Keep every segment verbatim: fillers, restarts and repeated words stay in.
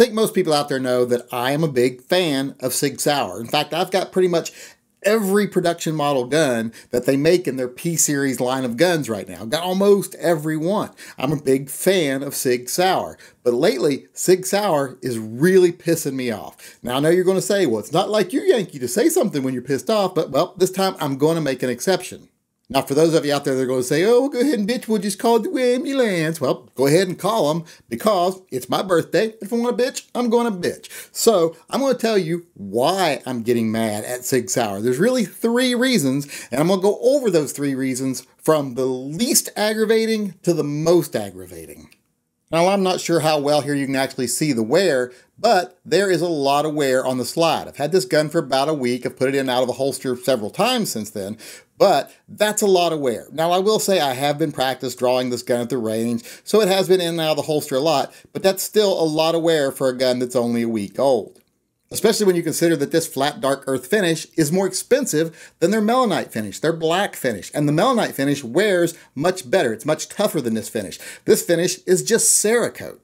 think most people out there know that I am a big fan of Sig Sauer. In fact, I've got pretty much every production model gun that they make in their P-Series line of guns right now. Got almost every one. I'm a big fan of Sig Sauer. But lately, Sig Sauer is really pissing me off. Now, I know you're going to say, well, it's not like you, Yankee, to say something when you're pissed off, but, well, this time I'm going to make an exception. Now, for those of you out there that are going to say, oh, go ahead and bitch, we'll just call the ambulance. Well, go ahead and call them because it's my birthday. If I want to bitch, I'm going to bitch. So I'm going to tell you why I'm getting mad at Sig Sauer. There's really three reasons, and I'm going to go over those three reasons from the least aggravating to the most aggravating. Now, I'm not sure how well here you can actually see the wear, but there is a lot of wear on the slide. I've had this gun for about a week. I've put it in and out of the holster several times since then, but that's a lot of wear. Now, I will say I have been practiced drawing this gun at the range, so it has been in and out of the holster a lot, but that's still a lot of wear for a gun that's only a week old. Especially when you consider that this flat dark earth finish is more expensive than their melanite finish, their black finish. And the melanite finish wears much better. It's much tougher than this finish. This finish is just Cerakote.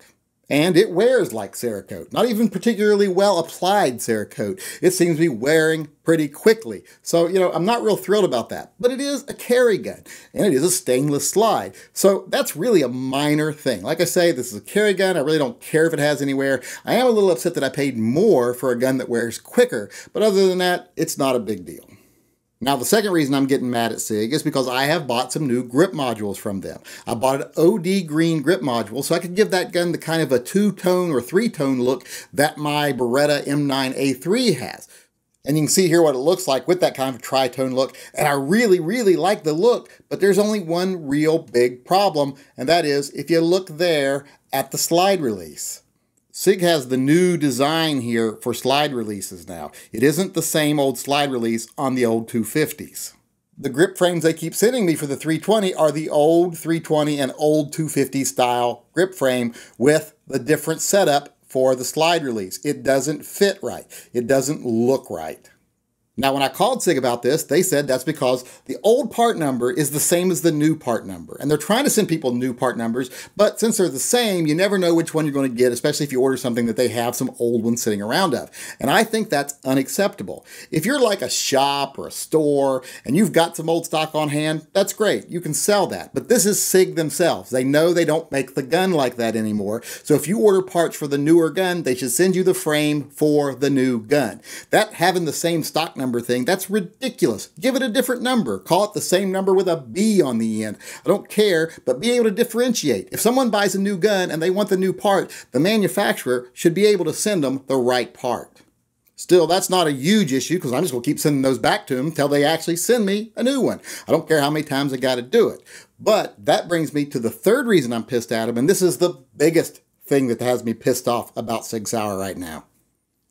And it wears like Cerakote, not even particularly well applied Cerakote. It seems to be wearing pretty quickly. So, you know, I'm not real thrilled about that, but it is a carry gun and it is a stainless slide. So that's really a minor thing. Like I say, this is a carry gun. I really don't care if it has any wear. I am a little upset that I paid more for a gun that wears quicker, but other than that, it's not a big deal. Now, the second reason I'm getting mad at Sig is because I have bought some new grip modules from them. I bought an O D green grip module so I could give that gun the kind of a two-tone or three-tone look that my Beretta M nine A three has. And you can see here what it looks like with that kind of tri-tone look. And I really, really like the look, but there's only one real big problem, and that is if you look there at the slide release. Sig has the new design here for slide releases now. It isn't the same old slide release on the old two fifties. The grip frames they keep sending me for the three twenty are the old three twenty and old two fifty style grip frame with the different setup for the slide release. It doesn't fit right. It doesn't look right. Now, when I called Sig about this, they said that's because the old part number is the same as the new part number. And they're trying to send people new part numbers, but since they're the same, you never know which one you're going to get, especially if you order something that they have some old one sitting around of. And I think that's unacceptable. If you're like a shop or a store and you've got some old stock on hand, that's great. You can sell that. But this is Sig themselves. They know they don't make the gun like that anymore. So if you order parts for the newer gun, they should send you the frame for the new gun. That having the same stock number thing. That's ridiculous. Give it a different number. Call it the same number with a B on the end. I don't care, but be able to differentiate. If someone buys a new gun and they want the new part, the manufacturer should be able to send them the right part. Still, that's not a huge issue because I'm just going to keep sending those back to them until they actually send me a new one. I don't care how many times I got to do it. But that brings me to the third reason I'm pissed at them, and this is the biggest thing that has me pissed off about Sig Sauer right now.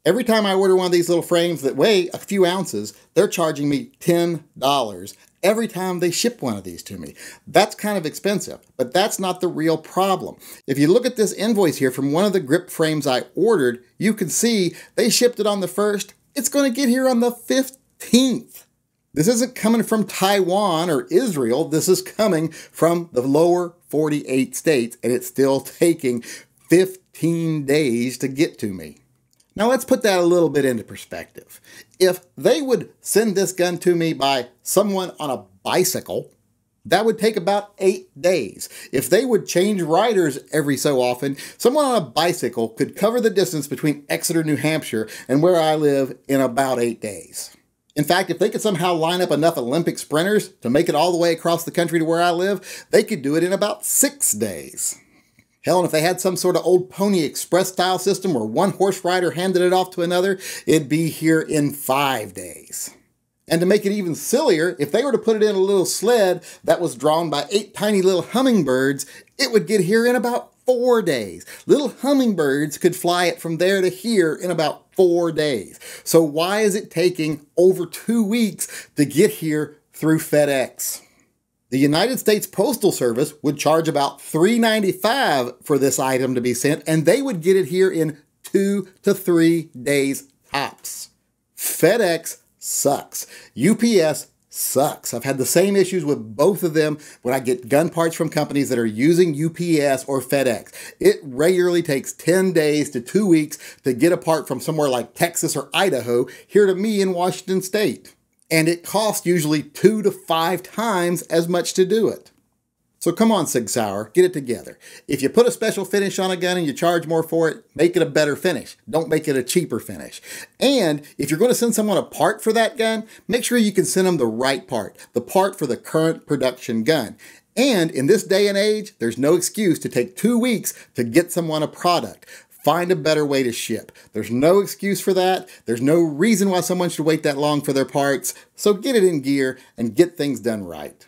Every time I order one of these little frames that weigh a few ounces, they're charging me ten dollars every time they ship one of these to me. That's kind of expensive, but that's not the real problem. If you look at this invoice here from one of the grip frames I ordered, you can see they shipped it on the first. It's going to get here on the fifteenth. This isn't coming from Taiwan or Israel. This is coming from the lower forty-eight states, and it's still taking fifteen days to get to me. Now let's put that a little bit into perspective. If they would send this gun to me by someone on a bicycle, that would take about eight days. If they would change riders every so often, someone on a bicycle could cover the distance between Exeter, New Hampshire, and where I live in about eight days. In fact, if they could somehow line up enough Olympic sprinters to make it all the way across the country to where I live, they could do it in about six days. Hell, and if they had some sort of old Pony Express style system where one horse rider handed it off to another, it'd be here in five days. And to make it even sillier, if they were to put it in a little sled that was drawn by eight tiny little hummingbirds, it would get here in about four days. Little hummingbirds could fly it from there to here in about four days. So why is it taking over two weeks to get here through FedEx? The United States Postal Service would charge about three ninety-five for this item to be sent, and they would get it here in two to three days tops. FedEx sucks. U P S sucks. I've had the same issues with both of them when I get gun parts from companies that are using U P S or FedEx. It regularly takes ten days to two weeks to get a part from somewhere like Texas or Idaho here to me in Washington State. And it costs usually two to five times as much to do it. So come on, Sig Sauer, get it together. If you put a special finish on a gun and you charge more for it, make it a better finish. Don't make it a cheaper finish. And if you're going to send someone a part for that gun, make sure you can send them the right part, the part for the current production gun. And in this day and age, there's no excuse to take two weeks to get someone a product. Find a better way to ship. There's no excuse for that. There's no reason why someone should wait that long for their parts. So get it in gear and get things done right.